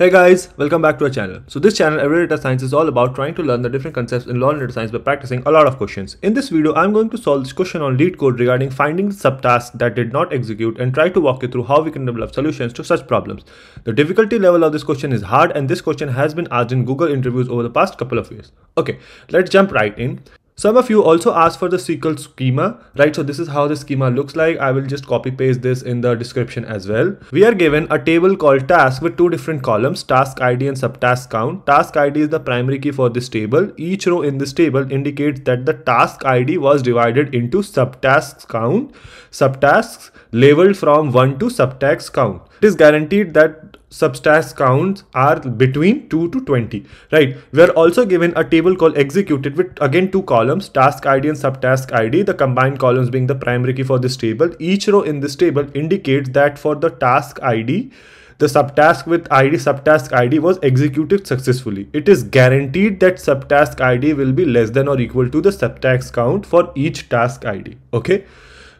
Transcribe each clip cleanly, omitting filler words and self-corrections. Hey guys, welcome back to our channel. So this channel, Everyday Data Science, is all about trying to learn the different concepts in law and data science by practicing a lot of questions. In this video, I'm going to solve this question on LeetCode regarding finding the subtask that did not execute and try to walk you through how we can develop solutions to such problems. The difficulty level of this question is hard, and this question has been asked in Google interviews over the past couple of years. Okay, let's jump right in. Some of you also asked for the SQL schema, right? So this is how the schema looks like. I will just copy paste this in the description as well. We are given a table called task with two different columns, task ID and subtask count. Task ID is the primary key for this table. Each row in this table indicates that the task ID was divided into subtasks count, subtasks labeled from 1 to subtask count. It is guaranteed that subtask counts are between 2 to 20, right? We are also given a table called executed with again two columns, task ID and subtask ID, the combined columns being the primary key for this table. Each row in this table indicates that for the task ID, the subtask with ID, subtask ID was executed successfully. It is guaranteed that subtask ID will be less than or equal to the subtask count for each task ID. Okay.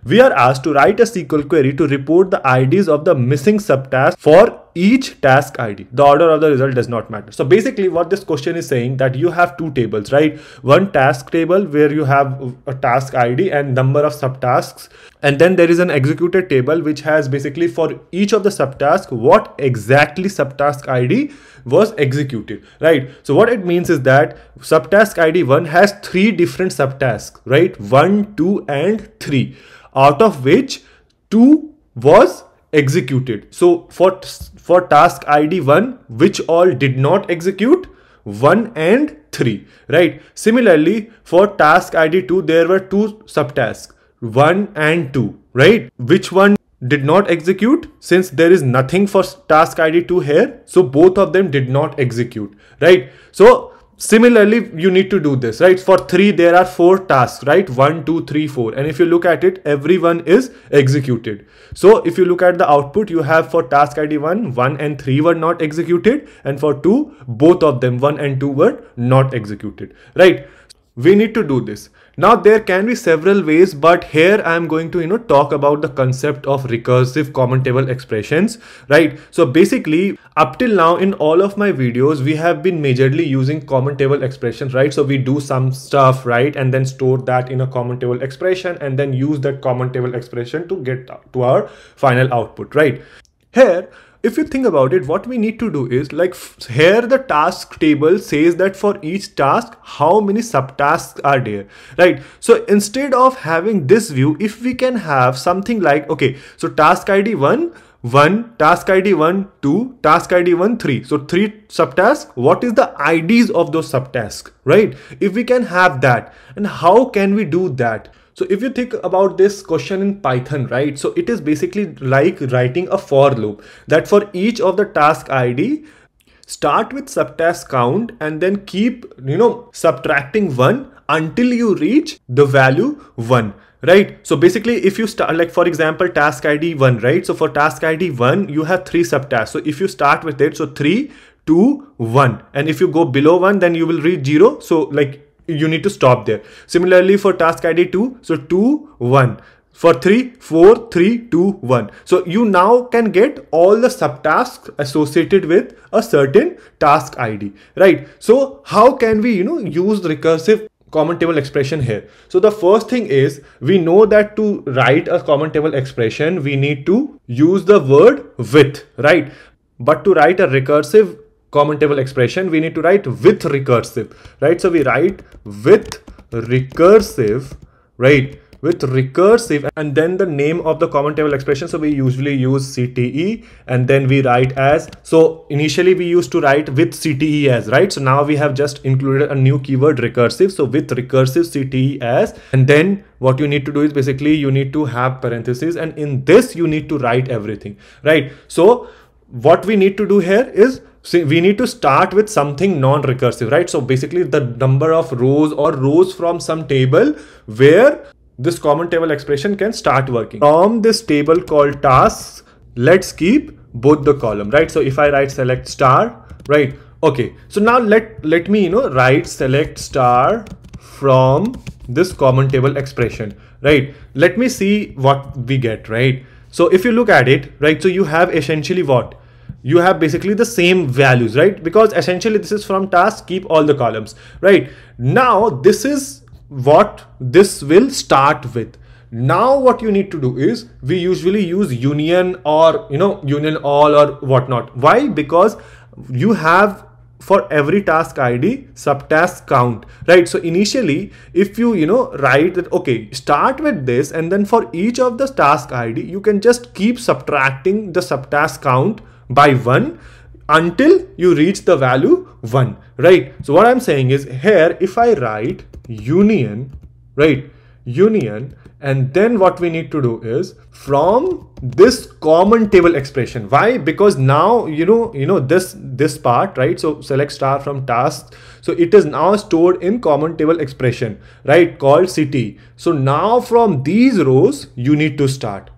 We are asked to write a SQL query to report the IDs of the missing subtasks for each task ID. The order of the result does not matter. So basically what this question is saying that you have two tables, right? One task table where you have a task ID and number of subtasks. And then there is an executed table which has basically for each of the subtasks, what exactly subtask ID was executed, right? So what it means is that subtask ID 1 has three different subtasks, right? 1, 2, and 3. Out of which 2 was executed. So for task ID 1, which all did not execute, 1 and 3, right? Similarly, for task ID 2, there were two subtasks, 1 and 2, right? Which one did not execute? Since there is nothing for task ID 2 here, so both of them did not execute, right? So similarly, you need to do this, right? For 3, there are 4 tasks, right? 1, 2, 3, 4. And if you look at it, everyone is executed. So if you look at the output, you have for task ID 1, 1 and 3 were not executed. And for 2, both of them, 1 and 2 were not executed, right? We need to do this. Now there can be several ways, but here I'm going to, talk about the concept of recursive common table expressions, right? So basically up till now in all of my videos, we have been majorly using common table expressions, right? So we do some stuff, right? And then store that in a common table expression and then use that common table expression to get to our final output, right? Here, if you think about it, what we need to do is like here the task table says that for each task, how many subtasks are there, right? So instead of having this view, if we can have something like, okay, so task ID 1, task ID 1, 2, task ID 1, 3. So 3 subtasks, what is the IDs of those subtasks, right? If we can have that, and how can we do that? So if you think about this question in Python, right? So it is basically like writing a for loop that for each of the task ID, start with subtask count and then keep, subtracting 1 until you reach the value 1. Right. So basically if you start like, for example, task ID 1, right? So for task ID 1, you have 3 subtasks. So if you start with it, so 3, 2, 1, and if you go below 1, then you will reach 0. So like you need to stop there. Similarly for task ID 2, so 2, 1, for 3, 4, 3, 2, 1. So you now can get all the subtasks associated with a certain task ID, right? So how can we, use recursive common table expression here? So the first thing is we know that to write a common table expression, we need to use the word with, right? But to write a recursive common table expression, we need to write with recursive, right? So we write with recursive, right? With recursive and then the name of the common table expression. So we usually use CTE and then we write as, so initially we used to write with CTE as, right? So now we have just included a new keyword recursive. So with recursive CTE as, and then what you need to do is basically you need to have parentheses and in this you need to write everything, right? So what we need to do here is, so we need to start with something non-recursive, right? So basically the number of rows or rows from some table where this common table expression can start working. From this table called tasks, let's keep both the column, right? So if I write select star, right? Okay. So now let me, write select star from this common table expression, right? Let me see what we get, right? So if you look at it, right? So you have essentially what? you have basically the same values, right? Because essentially this is from task, keep all the columns, right? Now this is what this will start with. Now what you need to do is, we usually use union or, you know, union all or whatnot. Why? Because you have for every task ID subtask count, right? So initially if you write that, okay, start with this, and then for each of the task ID you can just keep subtracting the subtask count by 1 until you reach the value 1, right? So what I'm saying is, here if I write union, right, union, and then what we need to do is from this common table expression. Why? Because now this part, right? So select star from tasks, so it is now stored in common table expression, right, called city. So now from these rows you need to start.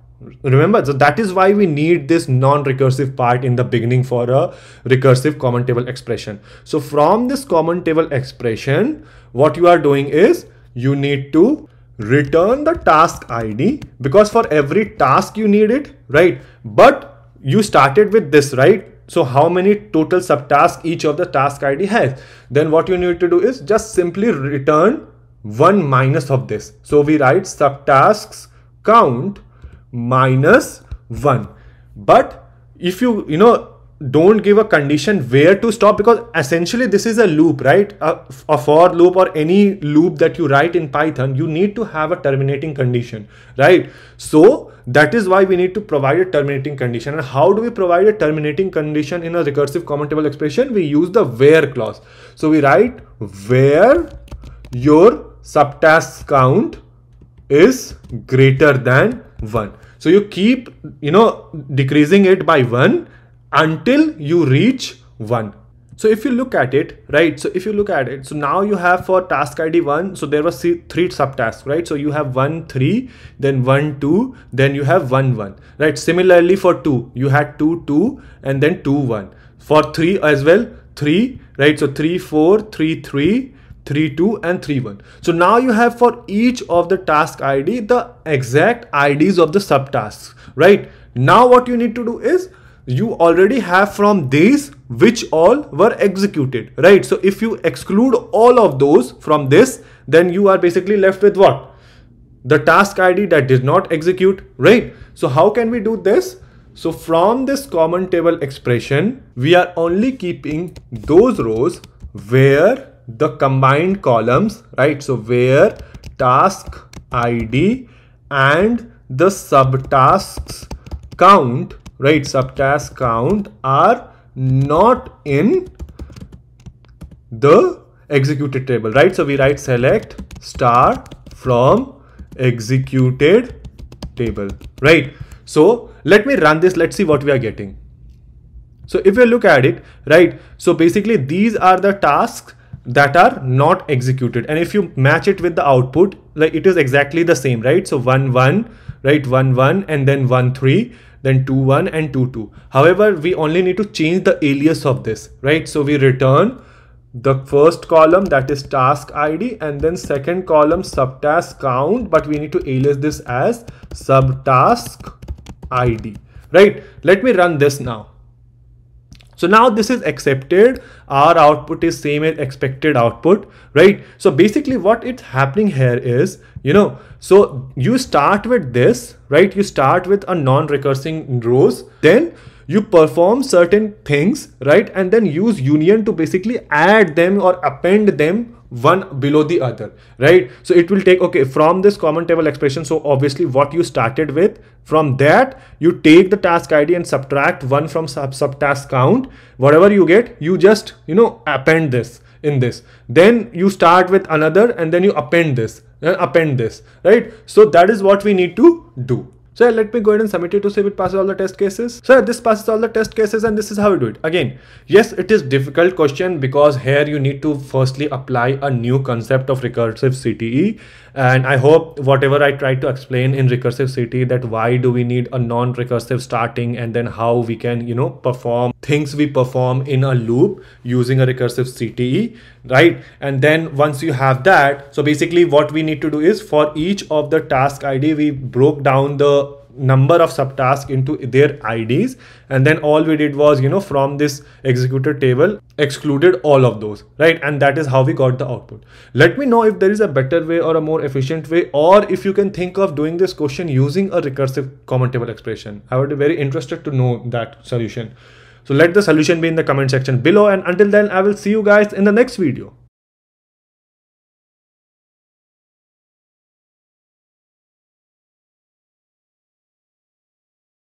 Remember, so that is why we need this non-recursive part in the beginning for a recursive common table expression. So from this common table expression, what you are doing is you need to return the task ID, because for every task you need it, right? But you started with this, right? So how many total subtasks each of the task ID has? Then what you need to do is just simply return 1 minus of this. So we write subtasks count minus 1. But if you, don't give a condition where to stop, because essentially this is a loop, right? A for loop or any loop that you write in Python, you need to have a terminating condition, right? So that is why we need to provide a terminating condition. And how do we provide a terminating condition in a recursive common table expression? We use the where clause. So we write where your subtask count is greater than 1. So you keep, decreasing it by 1 until you reach 1. So if you look at it, right, so if you look at it, so now you have for task ID 1, so there was 3 subtasks, right? So you have 1 3, then 1 2, then you have 1 1, right? Similarly for 2 you had 2 2, and then 2 1. For 3 as well, 3, right? So 3 4 3 3, 3 2, and 3 1. So now you have for each of the task ID the exact IDs of the subtasks, right? Now what you need to do is, you already have from these which all were executed, right? So if you exclude all of those from this, then you are basically left with what? The task ID that did not execute, right? So how can we do this? So from this common table expression, we are only keeping those rows where the combined columns, right? So where task ID and the subtasks count, right, subtask count are not in the executed table, right? So we write select star from executed table, right? So let me run this. Let's see what we are getting. So if you look at it, right, so basically these are the tasks that are not executed. And if you match it with the output, like it is exactly the same, right? So 1 1, right, 1 1, and then 1 3, then 2 1, and 2 2. However, we only need to change the alias of this, right? So we return the first column, that is task ID, and then second column subtask count, but we need to alias this as subtask ID, right? Let me run this now. So now this is accepted. Our output is same as expected output, right? So basically what it's happening here is, so you start with this, right? You start with a non-recursive rows, then you perform certain things, right? And then use union to basically add them or append them one below the other, right? So it will take, okay, from this common table expression, so obviously what you started with, from that you take the task ID and subtract 1 from subtask count. Whatever you get, you just append this in this, then you start with another, and then you append this and append this, right? So that is what we need to do. So let me go ahead and submit it to see if it passes all the test cases. So this passes all the test cases, and this is how we do it. Again, yes, it is difficult question, because here you need to firstly apply a new concept of recursive CTE. And I hope whatever I tried to explain in recursive CTE, that why do we need a non-recursive starting, and then how we can, perform things we perform in a loop using a recursive CTE, right? And then once you have that, so basically what we need to do is, for each of the task ID, we broke down the number of subtasks into their IDs, and then all we did was, from this executor table excluded all of those, right? And that is how we got the output. Let me know if there is a better way or a more efficient way, or if you can think of doing this question using a recursive comment table expression. I would be very interested to know that solution. So let the solution be in the comment section below, and until then I will see you guys in the next video.